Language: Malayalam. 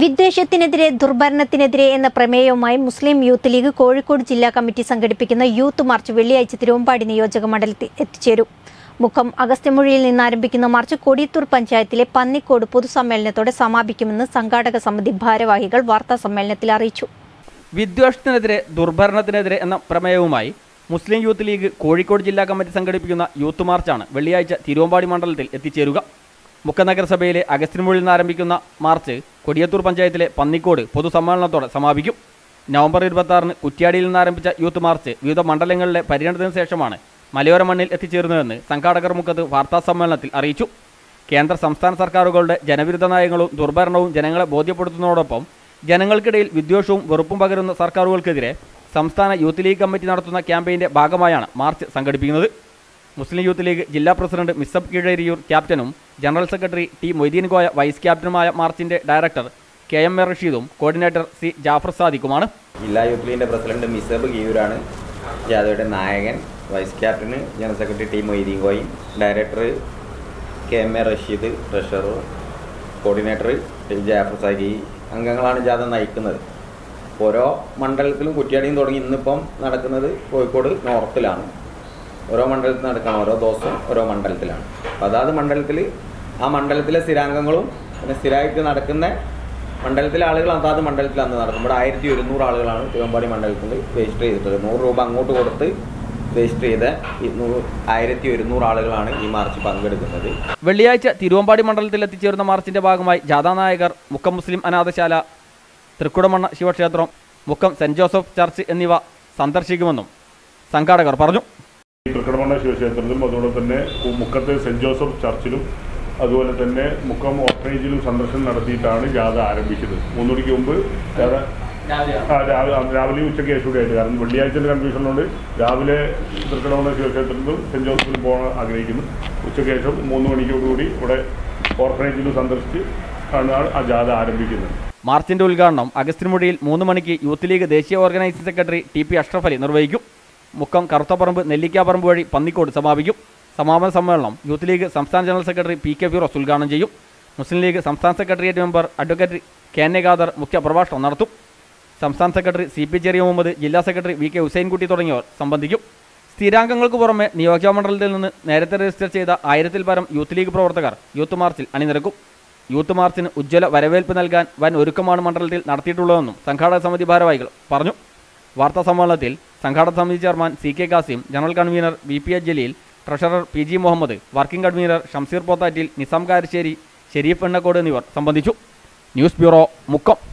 വിദ്വേഷത്തിനെതിരെ ദുർഭരണത്തിനെതിരെ എന്ന പ്രമേയവുമായി മുസ്ലിം യൂത്ത് ലീഗ് കോഴിക്കോട് ജില്ലാ കമ്മിറ്റി സംഘടിപ്പിക്കുന്ന യൂത്ത് മാർച്ച് വെള്ളിയാഴ്ച തിരുവമ്പാടി നിയോജക മണ്ഡലത്തിൽ എത്തിച്ചേരും. മുക്കം അഗസ്ത്യമൂഴിയിൽ നിന്ന് ആരംഭിക്കുന്ന മാർച്ച് കൊടിയത്തൂർ പഞ്ചായത്തിലെ പന്നിക്കോട് പൊതുസമ്മേളനത്തോടെ സമാപിക്കുമെന്ന് സംഘാടക സമിതി ഭാരവാഹികൾ വാർത്താ സമ്മേളനത്തിൽ അറിയിച്ചു. വിദ്വേഷത്തിനെതിരെ ദുർഭരണത്തിനെതിരെ എന്ന പ്രമേയവുമായി മുസ്ലിം യൂത്ത് ലീഗ് കോഴിക്കോട് ജില്ലാ കമ്മിറ്റി സംഘടിപ്പിക്കുന്ന യൂത്ത് മാർച്ചാണ് വെള്ളിയാഴ്ച തിരുവമ്പാടി മണ്ഡലത്തിൽ എത്തിച്ചേരുക. മുക്കം നഗരസഭയിലെ അഗസ്ത്യൻമൂഴിൽ നിന്ന് ആരംഭിക്കുന്ന മാർച്ച് കൊടിയത്തൂർ പഞ്ചായത്തിലെ പന്നിക്കോട് പൊതുസമ്മേളനത്തോടെ സമാപിക്കും. നവംബർ 26-ന് കുറ്റ്യാടിയിൽ നിന്ന് ആരംഭിച്ച യൂത്ത് മാർച്ച് വിവിധ മണ്ഡലങ്ങളിലെ പര്യടനത്തിന് ശേഷമാണ് മലയോര മണ്ണിൽ എത്തിച്ചേരുന്നതെന്ന് സംഘാടകർ മുഖത്ത് വാർത്താസമ്മേളനത്തിൽ അറിയിച്ചു. കേന്ദ്ര സംസ്ഥാന സർക്കാരുകളുടെ ജനവിരുദ്ധ നയങ്ങളും ദുർഭരണവും ജനങ്ങളെ ബോധ്യപ്പെടുത്തുന്നതോടൊപ്പം ജനങ്ങൾക്കിടയിൽ വിദ്വേഷവും വെറുപ്പും പകരുന്ന സർക്കാരുകൾക്കെതിരെ സംസ്ഥാന യൂത്ത് ലീഗ് കമ്മിറ്റി നടത്തുന്ന ക്യാമ്പയിൻ്റെ ഭാഗമായാണ് മാർച്ച് സംഘടിപ്പിക്കുന്നത്. മുസ്ലിം യൂത്ത് ലീഗ് ജില്ലാ പ്രസിഡന്റ് മിസ്സബ് കീഴരിയൂർ ക്യാപ്റ്റനും general secretary T Moideen Koya vice ക്യാപ്റ്റനുമായ മാർച്ചിൻ്റെ ഡയറക്ടർ KM റഷീദും കോർഡിനേറ്റർ C ജാഫർ സാദിഖുമാണ്. ജില്ലാ യൂത്ത് ലീഗിൻ്റെ പ്രസിഡന്റ് മിസ്സബ് കീഴൂരാണ് ജാഥയുടെ നായകൻ. വൈസ് ക്യാപ്റ്റന് ജനറൽ സെക്രട്ടറി ടി മൊയ്തീൻ കോയും director KM Rasheed treasurer coordinator T Jafar Sadiq അംഗങ്ങളാണ് ജാഥ നയിക്കുന്നത്. ഓരോ മണ്ഡലത്തിലും കുറ്റ്യാടിയും തുടങ്ങി ഇന്നിപ്പം നടക്കുന്നത് കോഴിക്കോട് നോർത്തിലാണ്. ഓരോ മണ്ഡലത്തിൽ നടക്കണം, ഓരോ ദിവസവും ഓരോ മണ്ഡലത്തിലാണ്. അപ്പോൾ അതാത് മണ്ഡലത്തിൽ ആ മണ്ഡലത്തിലെ സ്ഥിരാംഗങ്ങളും പിന്നെ സ്ഥിരമായിട്ട് നടക്കുന്ന മണ്ഡലത്തിലെ ആളുകൾ അതാത് മണ്ഡലത്തിൽ അന്ന് നടക്കും. ഇവിടെ 1100 ആളുകളാണ് തിരുവമ്പാടി മണ്ഡലത്തിൽ രജിസ്റ്റർ ചെയ്തിട്ടുള്ളത്. 100 രൂപ അങ്ങോട്ട് കൊടുത്ത് രജിസ്റ്റർ ചെയ്ത 1100 ആളുകളാണ് ഈ മാർച്ച് പങ്കെടുക്കുന്നത്. വെള്ളിയാഴ്ച തിരുവമ്പാടി മണ്ഡലത്തിൽ എത്തിച്ചേരുന്ന മാർച്ചിൻ്റെ ഭാഗമായി ജാഥാനായകർ മുക്കം മുസ്ലിം അനാഥശാല, തൃക്കുടമണ്ണ ശിവക്ഷേത്രം, മുക്കം സെൻറ്റ് ജോസഫ് ചർച്ച് എന്നിവ സന്ദർശിക്കുമെന്നും സംഘാടകർ പറഞ്ഞു. തൃക്കുടമണ്ണ ശിവക്ഷേത്രത്തിലും അതുപോലെ തന്നെ മുക്കത്തെ സെൻറ്റ് ജോസഫ് ചർച്ചിലും അതുപോലെ തന്നെ മുക്കം ഓർഫനേജിലും സന്ദർശനം നടത്തിയിട്ടാണ് ജാഥ ആരംഭിച്ചത്. 3 മണിക്ക് മുമ്പ് രാവിലെ ഉച്ചയ്ക്ക് ശേഷമൊക്കെ ആയിട്ട്, കാരണം വെള്ളിയാഴ്ചയുടെ കൺഫ്യൂഷനുണ്ട്. രാവിലെ തൃക്കുടമണ്ണ ശിവക്ഷേത്രത്തിലും സെൻറ്റ് ജോസഫിലും പോകാൻ ആഗ്രഹിക്കുന്നു. ഉച്ചയ്ക്ക് ശേഷം 3 മണിക്കൂടി ഇവിടെ ഓർഫനേജിലും സന്ദർശിച്ച് ആണ് ആ ജാഥ ആരംഭിക്കുന്നത്. മാർച്ചിൻ്റെ ഉദ്ഘാടനം അഗസ്ത്യൻമുഴിയിൽ 3 മണിക്ക് യൂത്ത് ലീഗ് ദേശീയ organising secretary TP Ashraf Ali നിർവഹിക്കും. മുക്കം കറുത്തപ്പറമ്പ് നെല്ലിക്കാപ്പറമ്പ് വഴി പന്നിക്കോട് സമാപിക്കും. സമാപന സമ്മേളനം യൂത്ത് ലീഗ് സംസ്ഥാന ജനറൽ സെക്രട്ടറി PK ഫിറോസ് ഉദ്ഘാടനം ചെയ്യും. മുസ്ലിം ലീഗ് സംസ്ഥാന secretariat member advocate KN Khader മുഖ്യപ്രഭാഷണം നടത്തും. സംസ്ഥാന സെക്രട്ടറി CP ചെറിയ മുഹമ്മദ്, ജില്ലാ സെക്രട്ടറി VK ഹുസൈൻകുട്ടി തുടങ്ങിയവർ സംബന്ധിക്കും. സ്ഥിരാംഗങ്ങൾക്ക് പുറമെ നിയോജക മണ്ഡലത്തിൽ നിന്ന് നേരത്തെ രജിസ്റ്റർ ചെയ്ത 1000-ൽ പരം യൂത്ത് ലീഗ് പ്രവർത്തകർ യൂത്ത് മാർച്ചിൽ അണിനിരക്കും. യൂത്ത് മാർച്ചിന് ഉജ്ജ്വല വരവേൽപ്പ് നൽകാൻ വൻ ഒരുക്കമാണ് മണ്ഡലത്തിൽ നടത്തിയിട്ടുള്ളതെന്നും സംഘാടക സമിതി ഭാരവാഹികൾ പറഞ്ഞു. വാർത്താ സമ്മേളനത്തിൽ സംഘാടക സമിതി chairman CK Kasim, general convener VPA Jaleel, treasurer PG Muhammad, working convener Shamseer Pothattil, Nizam Karassery, Sharif Ennakode എന്നിവർ സംബന്ധിച്ചു. News bureau, Mukkam.